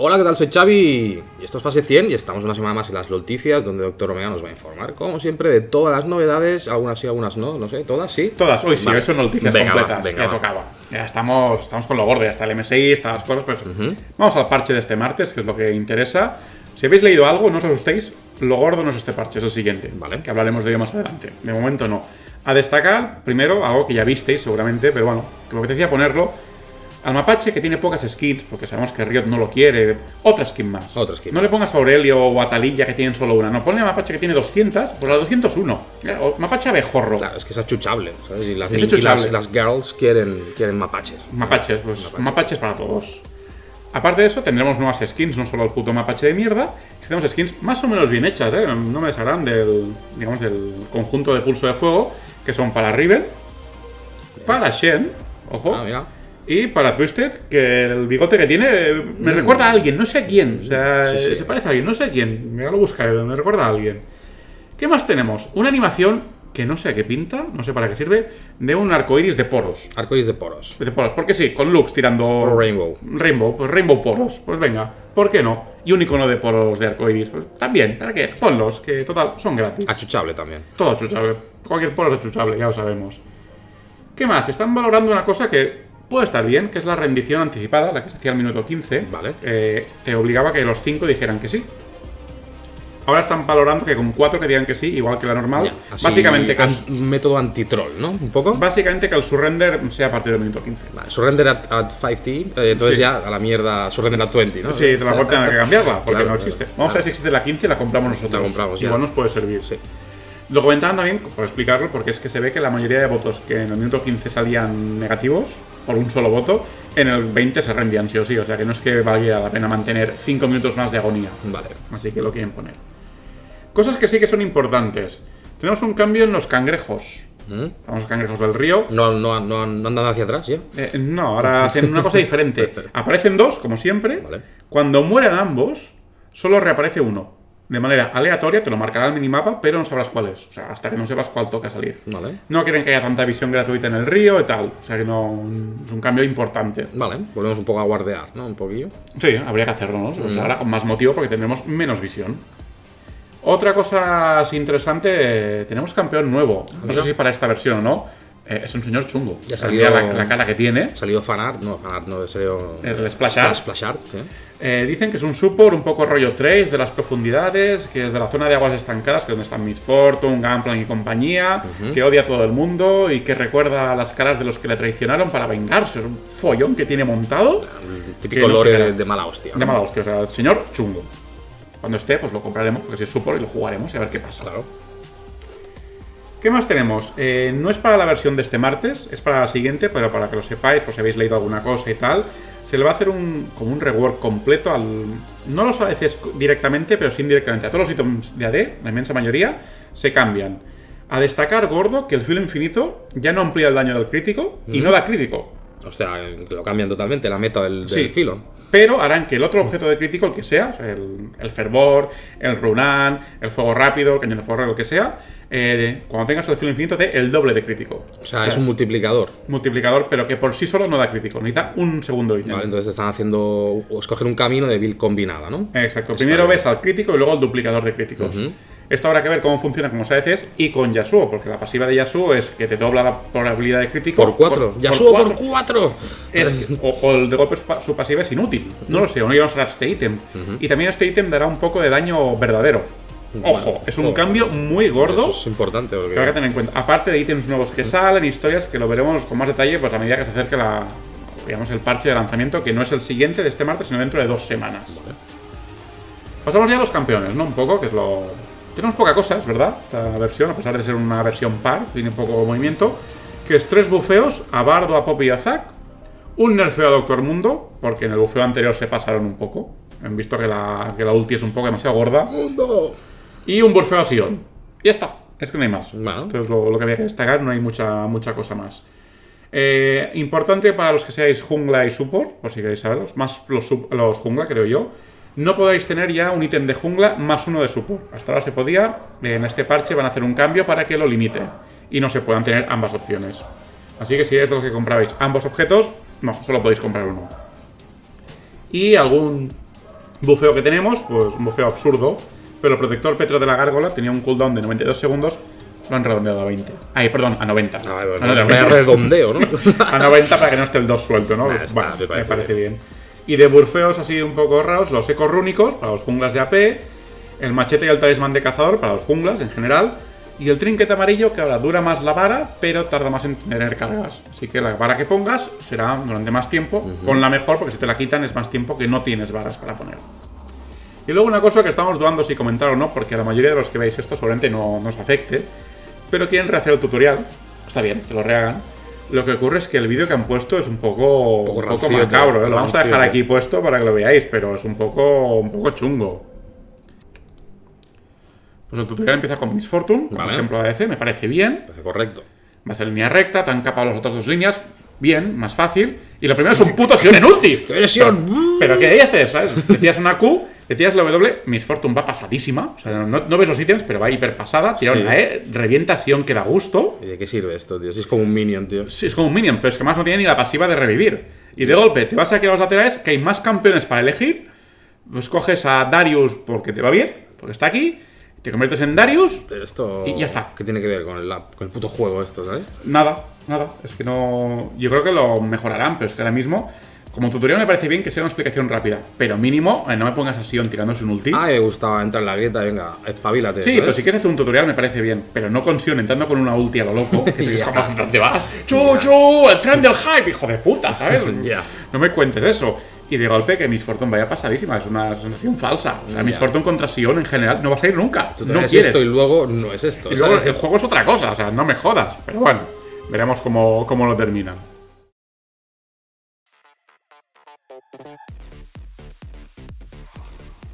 Hola, ¿qué tal? Soy Xavi y esto es Fase 100 y estamos una semana más en las noticias donde Doctor Omega nos va a informar, como siempre, de todas las novedades, algunas sí, algunas no, no sé, ¿todas sí? Todas, hoy sí, vale. Hoy son noticias completas, ya tocaba. Ya estamos con lo gordo, ya está el MSI, están las cosas, pero vamos al parche de este martes, que es lo que interesa. Si habéis leído algo, no os asustéis, lo gordo no es este parche, es el siguiente, ¿vale? Que hablaremos de ello más adelante, de momento no. A destacar, primero, algo que ya visteis seguramente, pero bueno, lo que te decía ponerlo, al mapache que tiene pocas skins, porque sabemos que Riot no lo quiere, otra skin más. No le pongas a Aurelio o a Talilla que tienen solo una, no, ponle a mapache que tiene 200, pues a 201. O mapache abejorro. Claro, es que es achuchable, ¿sabes? Y las girls quieren mapaches. Mapaches, pues mapaches para todos. Aparte de eso, tendremos nuevas skins, no solo el puto mapache de mierda, tenemos skins más o menos bien hechas, ¿eh? No me desagrarán del conjunto de pulso de fuego, que son para Riven, para Shen, ojo. Ah, mira. Y para Twisted, que el bigote que tiene me recuerda a alguien, no sé a quién. O sea, sí. Se parece a alguien, no sé a quién. Me lo buscaré, me recuerda a alguien. ¿Qué más tenemos? Una animación que no sé a qué pinta, no sé para qué sirve, de un arcoiris de poros. Arcoiris de poros. De poros, porque sí, con Lux tirando... Por Rainbow. Rainbow, pues Rainbow poros. Pues venga, ¿por qué no? Y un icono de poros de arcoiris, pues también, ¿para qué? Ponlos, que total, son gratis. Achuchable también. Todo achuchable. Cualquier poro es achuchable, ya lo sabemos. ¿Qué más? Están valorando una cosa que... puede estar bien, que es la rendición anticipada, la que se hacía al minuto 15. Vale. Te obligaba a que los 5 dijeran que sí. Ahora están valorando que con 4 que digan que sí, igual que la normal. Ya, así, básicamente que un método anti-troll, ¿no? Un poco. Básicamente que el surrender sea a partir del minuto 15. Vale, surrender at 5T, entonces sí. Ya a la mierda, surrender at 20, ¿no? Sí, te la cortan, hay que cambiarla, porque claro, no existe. Vamos a ver si existe la 15 y la compramos nosotros. La compramos, igual nos puede servir, sí. Lo comentaban también, por explicarlo, porque es que se ve que la mayoría de votos que en el minuto 15 salían negativos, por un solo voto, en el 20 se rendían sí o sí, o sea que no es que valga la pena mantener 5 minutos más de agonía. Vale. Así que lo quieren poner. Cosas que sí que son importantes. Tenemos un cambio en los cangrejos. Los cangrejos del río. No andan hacia atrás ya. No, ahora hacen una cosa diferente. Aparecen dos, como siempre. Vale. Cuando mueran ambos, solo reaparece uno. De manera aleatoria, te lo marcará el minimapa, pero no sabrás cuál es. O sea, hasta que no sepas cuál toca salir. Vale. No quieren que haya tanta visión gratuita en el río y tal. O sea, que no... es un cambio importante. Vale, volvemos un poco a guardear, ¿no? Un poquillo. Sí, habría que hacerlo, ¿no? O sea, ahora con más motivo porque tendremos menos visión. Otra cosa así interesante, tenemos campeón nuevo. No sé si para esta versión o no. Es un señor chungo. Ya salió la cara que tiene. Salió fanart, no, salió... el splash art. Splash art, sí. Dicen que es un support un poco rollo 3 de las profundidades, que es de la zona de aguas estancadas, que es donde están Miss Fortune, Gangplank y compañía, que odia a todo el mundo y que recuerda a las caras de los que le traicionaron para vengarse. Es un follón que tiene montado. El típico lore de mala hostia. De mala hostia, o sea, el señor chungo. Cuando esté, pues lo compraremos, porque si es support y lo jugaremos y a ver qué pasa, claro. ¿Qué más tenemos? No es para la versión de este martes, es para la siguiente, pero para que lo sepáis, pues si habéis leído alguna cosa y tal, se le va a hacer como un rework completo al... No los ADCs directamente, pero sí indirectamente. A todos los ítems de AD, la inmensa mayoría, se cambian. A destacar, gordo, que el filo infinito ya no amplía el daño del crítico y no da crítico. O sea, lo cambian totalmente, la meta del filo. Pero harán que el otro objeto de crítico, el que sea, el fervor, el runán, el fuego rápido, el cañón de fuego, lo que sea, cuando tengas el filo infinito te el doble de crítico. O sea, es un multiplicador. Multiplicador, pero que por sí solo no da crítico, necesita un segundo ítem. Vale, entonces están haciendo, escoger un camino de build combinada, ¿no? Exacto, primero ves al crítico y luego al duplicador de críticos. Esto habrá que ver cómo funciona con los ADCs y con Yasuo, porque la pasiva de Yasuo es que te dobla la probabilidad de crítico. Por 4. Yasuo por 4. O el de golpe su pasiva es inútil. No lo sé, o no llevamos a este ítem. Y también este ítem dará un poco de daño verdadero. Ojo, es un cambio muy gordo. Eso es importante, porque... que hay que tener en cuenta. Aparte de ítems nuevos que salen, historias que lo veremos con más detalle pues a medida que se acerque el parche de lanzamiento, que no es el siguiente de este martes, sino dentro de 2 semanas. Vale. Pasamos ya a los campeones, ¿no? Un poco, que es lo... Tenemos poca cosa, es verdad, esta versión, a pesar de ser una versión par, tiene poco movimiento, que es 3 bufeos a Bardo, a Poppy y a Zack, un nerfeo a Doctor Mundo, porque en el bufeo anterior se pasaron un poco, han visto que la ulti es un poco demasiado gorda, ¡Mundo! Y un bufeo a Sion. Ya está, es que no hay más. Bueno. Entonces lo que había que destacar, no hay mucha cosa más. Importante para los que seáis jungla y support, por si queréis saberlos, más los jungla, creo yo. No podréis tener ya un ítem de jungla más uno de support. Hasta ahora se podía. En este parche van a hacer un cambio para que lo limite. Y no se puedan tener ambas opciones. Así que si es de los que comprabais ambos objetos, no, solo podéis comprar uno. Y algún bufeo que tenemos, pues un bufeo absurdo. Pero el protector Petra de la Gárgola tenía un cooldown de 92 segundos. Lo han redondeado a 20. Ay, perdón, a 90. No, redondeo, ¿no? A 90 para que no esté el 2 suelto, ¿no? Nah, bueno, me parece bien. Y de burfeos así un poco raros, los ecos rúnicos para los junglas de AP, el machete y el talismán de cazador para los junglas en general, y el trinket amarillo que ahora dura más la vara, pero tarda más en tener cargas. Así que la vara que pongas será durante más tiempo, con la mejor, porque si te la quitan es más tiempo que no tienes varas para poner. Y luego una cosa que estamos dudando si comentar o no, porque a la mayoría de los que veis esto seguramente no os afecte, pero quieren rehacer el tutorial. Está bien, que lo rehagan. Lo que ocurre es que el vídeo que han puesto es un poco macabro, ¿eh? Lo vamos a dejar aquí puesto para que lo veáis, pero es un poco chungo. Pues el tutorial empieza con Miss Fortune, por ejemplo ADC, me parece bien. Parece correcto. Vas en línea recta, te han capado las otras dos líneas, bien, más fácil. Y la primera es un puto Sion en ulti. Pero ¿qué dices? ¿Sabes? Te tiras una Q, te tiras la W, Miss Fortune va pasadísima. O sea, no ves los ítems, pero va hiper pasada. Tira una E, revienta Sion que da gusto. ¿Y de qué sirve esto, tío? Si es como un minion, tío. Sí, es como un minion, pero es que más no tiene ni la pasiva de revivir. Y de golpe te vas a quedar los laterales, que hay más campeones para elegir. Pues coges a Darius porque te va bien, porque está aquí. Te conviertes en Darius y ya está. ¿Qué tiene que ver con el puto juego esto, sabes? Nada, nada. Es que no... Yo creo que lo mejorarán, pero es que ahora mismo... Como tutorial me parece bien que sea una explicación rápida, pero mínimo no me pongas a Sion tirándose un ulti. Ah, me gustaba entrar en la grieta, venga, espabilate. Sí, ¿sabes? Pero si quieres hacer un tutorial me parece bien, pero no con Sion entrando con una ulti a lo loco, que se escapa donde vas. ¡Chu! ¡El tren del hype! ¡Hijo de puta! ¿Sabes? No me cuentes eso. Y de golpe que Miss Fortune vaya pasadísima, es una sensación falsa. O sea, Miss Fortune contra Sion en general no vas a ir nunca. Tú no es esto y luego no es esto. Y luego el juego es otra cosa, o sea, no me jodas. Pero bueno, veremos cómo lo terminan.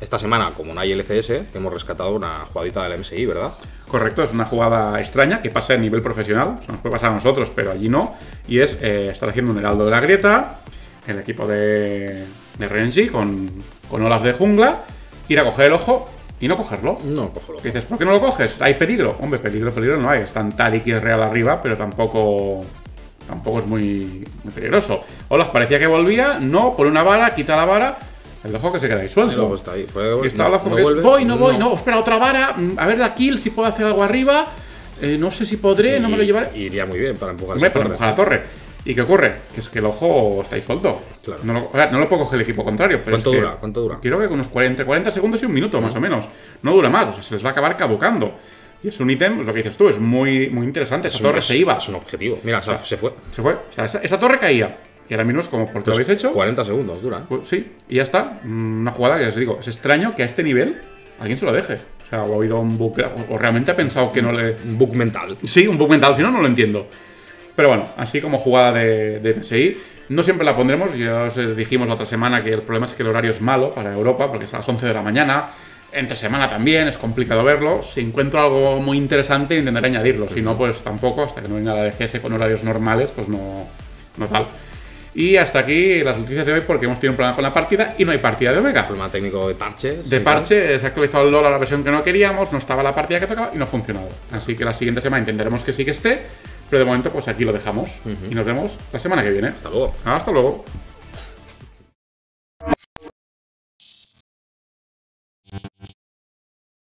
Esta semana, como no hay LCS, hemos rescatado una jugadita del MSI, ¿verdad? Correcto, es una jugada extraña que pasa a nivel profesional, o sea, nos puede pasar a nosotros, pero allí no. Y es estar haciendo un heraldo de la grieta, el equipo de Renzi con Olaf de jungla, ir a coger el ojo y no cogerlo. No cogerlo. Y dices, ¿por qué no lo coges? ¿Hay peligro? Hombre, peligro no hay. Están Tarik y Real arriba, pero tampoco es muy peligroso. Olaf parecía que volvía, no, por una vara, quita la vara. El ojo que se queda ahí suelto. Está ahí. Y está Olaf como que es, voy, no, espera, otra vara, a ver la kill, si puedo hacer algo arriba. No sé si podré, no me lo llevaré. Iría muy bien para empujar la torre. ¿Y qué ocurre? Que es que el ojo está ahí suelto. Claro. No lo puedo coger el equipo contrario. Pero ¿cuánto dura? ¿Cuánto dura? Creo que unos 40 segundos y un minuto, más o menos. No dura más, o sea, se les va a acabar caducando. Y es un ítem, pues lo que dices tú, es muy interesante. Esa torre se iba. Es un objetivo. Mira, o sea, se fue. Se fue. O sea, esa torre caía. Y ahora mismo es como, ¿por qué lo habéis hecho? 40 segundos dura. Pues sí, y ya está. Una jugada que os digo, es extraño que a este nivel alguien se lo deje. O sea, o ha habido un bug, o realmente ha pensado que no le... Un bug mental. Sí, un bug mental, si no, no lo entiendo. Pero bueno, así como jugada de MSI, no siempre la pondremos. Ya os dijimos la otra semana que el problema es que el horario es malo para Europa, porque es a las 11 de la mañana. Entre semana también, es complicado verlo. Si encuentro algo muy interesante, intentaré añadirlo. Si no, pues tampoco, hasta que no venga la DGS con horarios normales, pues no tal. Y hasta aquí las noticias de hoy, porque hemos tenido un problema con la partida y no hay partida de Omega. Problema técnico de parches. De parche, se ha actualizado el LoL a la versión que no queríamos, no estaba la partida que tocaba y no ha funcionado. Así que la siguiente semana intentaremos que sí que esté, pero de momento pues aquí lo dejamos. Y nos vemos la semana que viene. Hasta luego. Hasta luego.